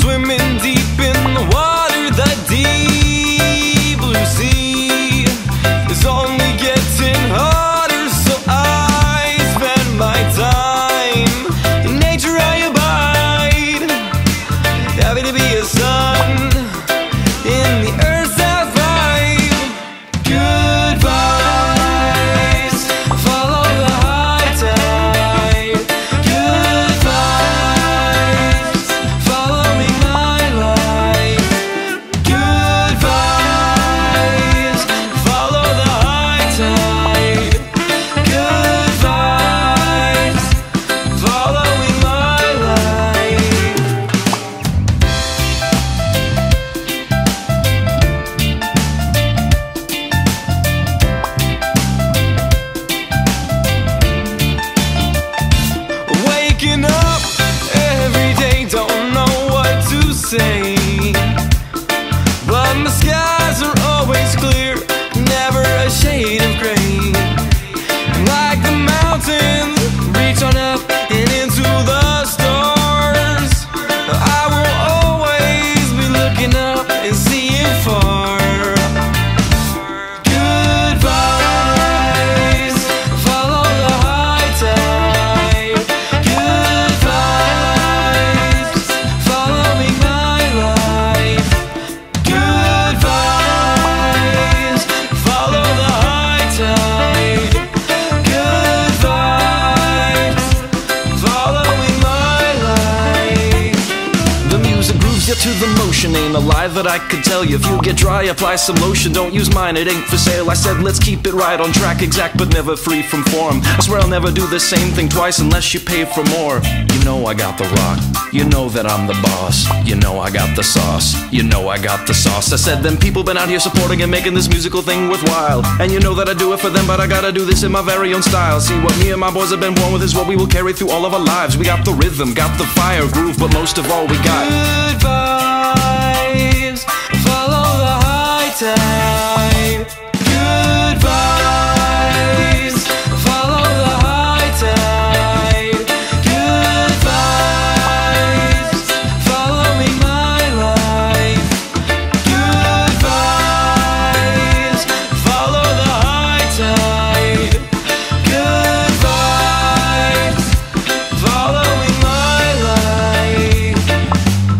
swimming deep in the water, the deep blue sea is only getting hotter. So I spend my time in nature, I abide, happy to be a sun in the earth's I vibe. Good vibes, follow the high tide. Good vibes, follow me my life. Good vibes, follow the high tide. Good vibes, following my life. Waking up every day, don't know what to say, but the skies are always clear, never a shade of gray. Like the mountains, reach on up and into the stars. I will always be looking up and seeing far. Good vibes, follow the high tide. Good vibes, following my life. Good vibes, follow the high tide. Good vibes, following my life. The music grooves you to the motion, ain't a lie that I could tell you. If you get dry, apply some lotion, don't use mine, it ain't for sale. I said let's keep it right on track, exact but never free from form. I swear I'll never do the same thing twice unless you pay for more. You know I got the rock, you know that I'm the boss, you know I got the sauce, you know I got the sauce. I said them people been out here supporting and making this musical thing worthwhile, and you know that I do it for them, but I gotta do this in my very own style. See, what me and my boys have been born with is what we will carry through all of our lives. We got the rhythm, got the fire groove, but most of all we got good vibes, follow the high tide. Good vibes, follow the high tide. Good vibes, following my life. Good vibes, follow the high tide. Good vibes, following my life. Good vibes, follow the high tide. Good vibes, following my life. Good vibes, follow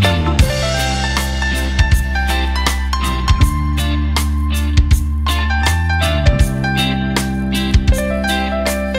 the high tide. Good vibes, following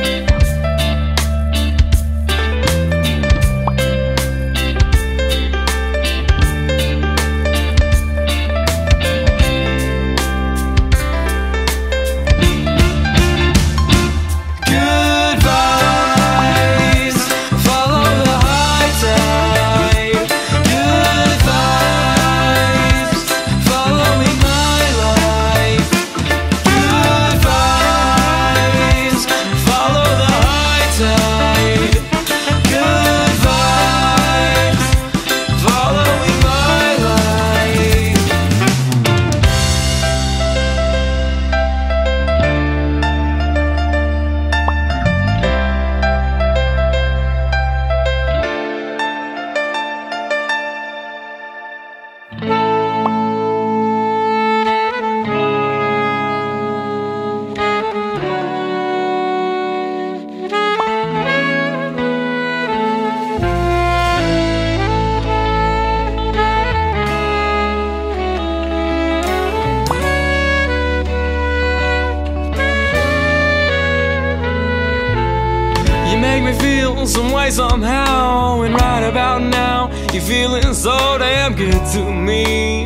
my life. Make me feel some way somehow, and right about now you're feeling so damn good to me.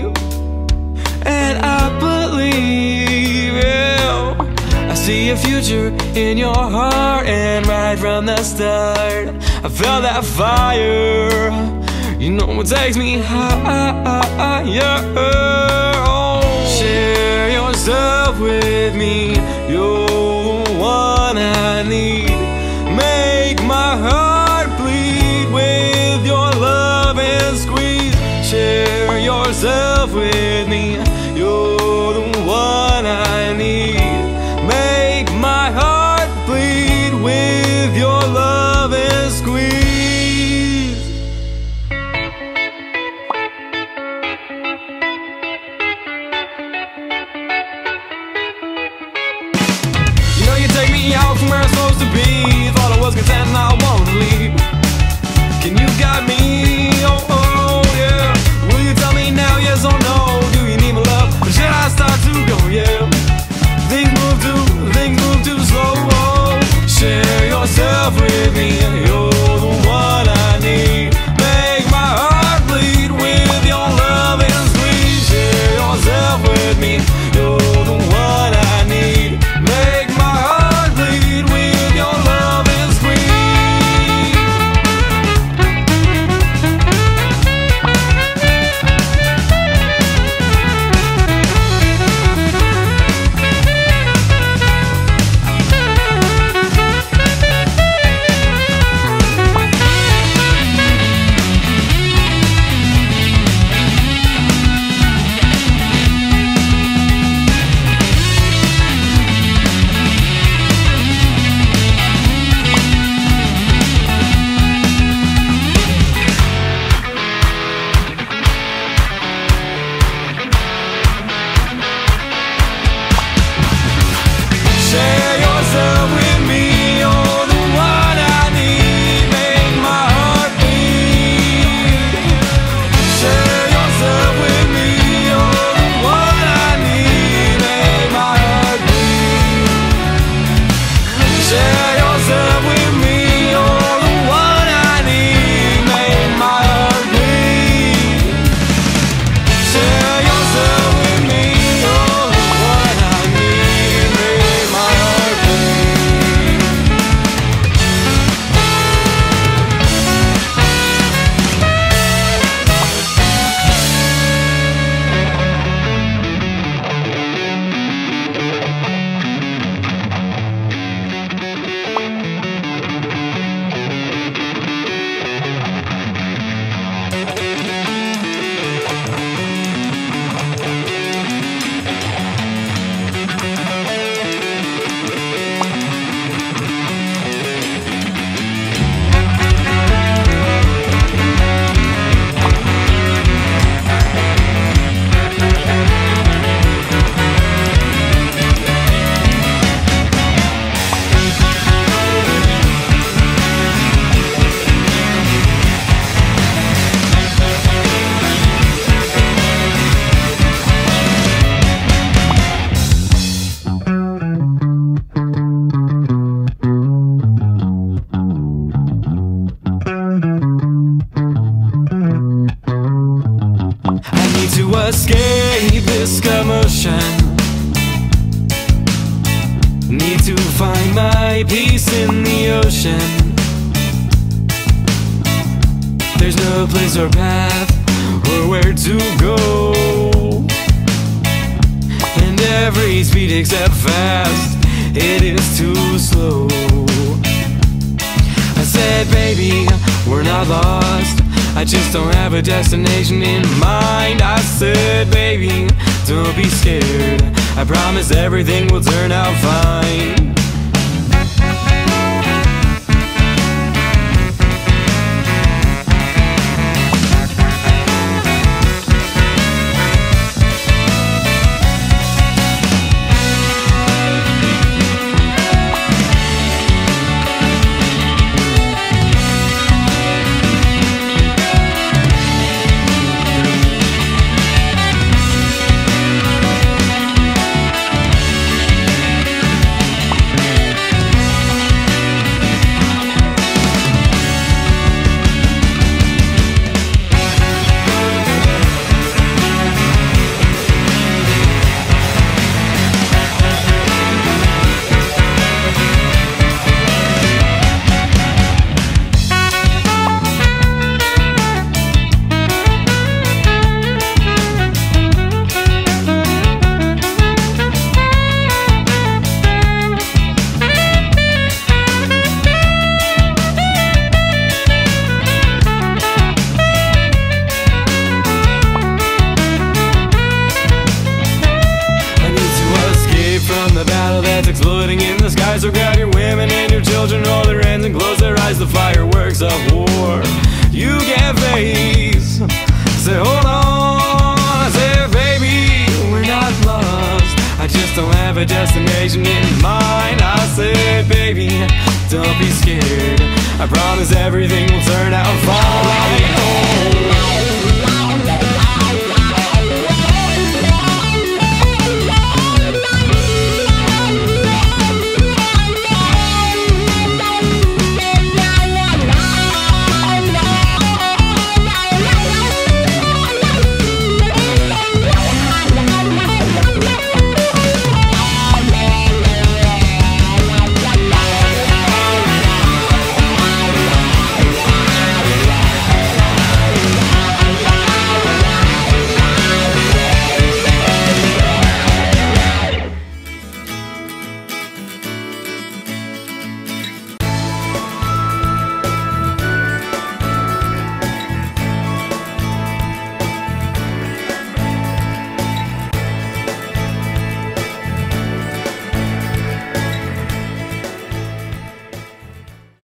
And I believe you, I see a future in your heart, and right from the start I felt that fire. You know it takes me higher. Oh, share yourself with me, you're the one I need. Make my heart bleed with your love and squeeze. Share yourself with me, you're the one I need. Make my heart bleed with your love and squeeze. need to escape this commotion. Need to find my peace in the ocean. There's no place or path or where to go, and every speed except fast, it is too slow. I said, baby, we're not lost, I just don't have a destination in mind. I said, baby, don't be scared, I promise everything will turn out fine. Exploding in the sky, so grab your women and your children, hold their hands and close their eyes, the fireworks of war. You can't face, say hold on, say baby, we're not lost, I just don't have a destination in mind. I said, baby, don't be scared, I promise everything will turn out fine.